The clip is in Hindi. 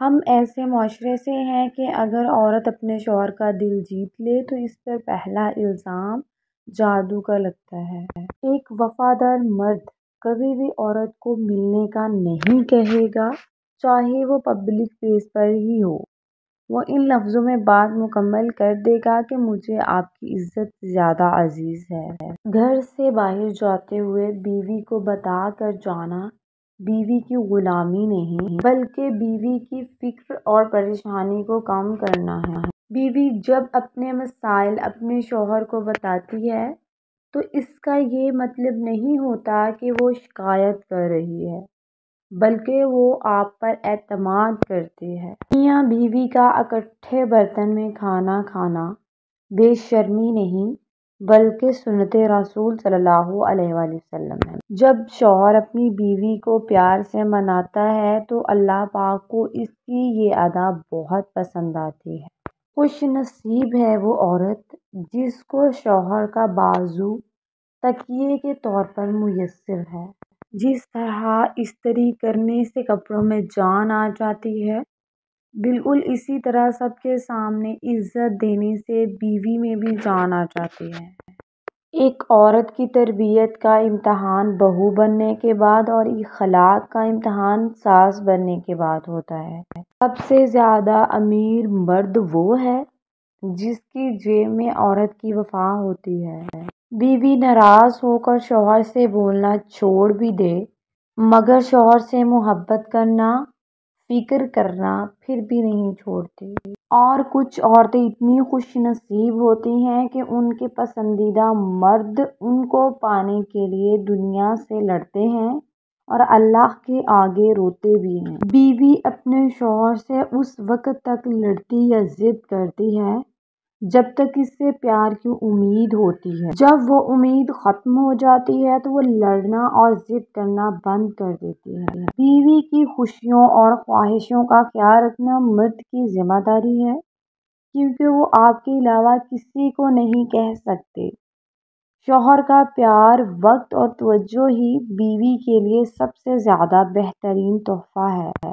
हम ऐसे माशरे से हैं कि अगर औरत अपने शौहर का दिल जीत ले तो इस पर पहला इल्ज़ाम जादू का लगता है। एक वफ़ादार मर्द कभी भी औरत को मिलने का नहीं कहेगा, चाहे वो पब्लिक प्लेस पर ही हो। वो इन लफ्ज़ों में बात मुकम्मल कर देगा कि मुझे आपकी इज़्ज़त ज़्यादा अजीज़ है। घर से बाहर जाते हुए बीवी को बता कर जाना बीवी की ग़ुलामी नहीं, बल्कि बीवी की फ़िक्र और परेशानी को कम करना है। बीवी जब अपने मसाइल अपने शौहर को बताती है तो इसका ये मतलब नहीं होता कि वो शिकायत कर रही है, बल्कि वो आप पर एतमाद करती है। मियाँ बीवी का इकट्ठे बर्तन में खाना खाना बेशर्मी नहीं, बल्कि सुन्नते रसूल सल्लल्लाहु अलैहि वसल्लम है। जब शौहर अपनी बीवी को प्यार से मनाता है तो अल्लाह पाक को इसकी ये अदा बहुत पसंद आती है। खुश नसीब है वो औरत जिसको शौहर का बाजू तकिए के तौर पर मुयस्सर है। जिस तरह इस्त्री करने से कपड़ों में जान आ जाती है, बिल्कुल इसी तरह सबके सामने इज़्ज़त देने से बीवी में भी जान आ जाती है। एक औरत की तरबियत का इम्तहान बहू बनने के बाद और इखलाक का इम्तहान सास बनने के बाद होता है। सबसे ज़्यादा अमीर मर्द वो है जिसकी जेब में औरत की वफा होती है। बीवी नाराज़ होकर शौहर से बोलना छोड़ भी दे, मगर शौहर से मोहब्बत करना, फिक्र करना फिर भी नहीं छोड़ती। और कुछ औरतें इतनी खुश नसीब होती हैं कि उनके पसंदीदा मर्द उनको पाने के लिए दुनिया से लड़ते हैं और अल्लाह के आगे रोते भी हैं। बीवी अपने शौहर से उस वक़्त तक लड़ती या ज़िद करती है जब तक इससे प्यार की उम्मीद होती है। जब वो उम्मीद ख़त्म हो जाती है तो वो लड़ना और ज़िद करना बंद कर देती है। बीवी की खुशियों और ख्वाहिशों का ख्याल रखना मर्द की ज़िम्मेदारी है, क्योंकि वो आपके अलावा किसी को नहीं कह सकते। शौहर का प्यार, वक्त और तवज्जो ही बीवी के लिए सबसे ज़्यादा बेहतरीन तोहफ़ा है।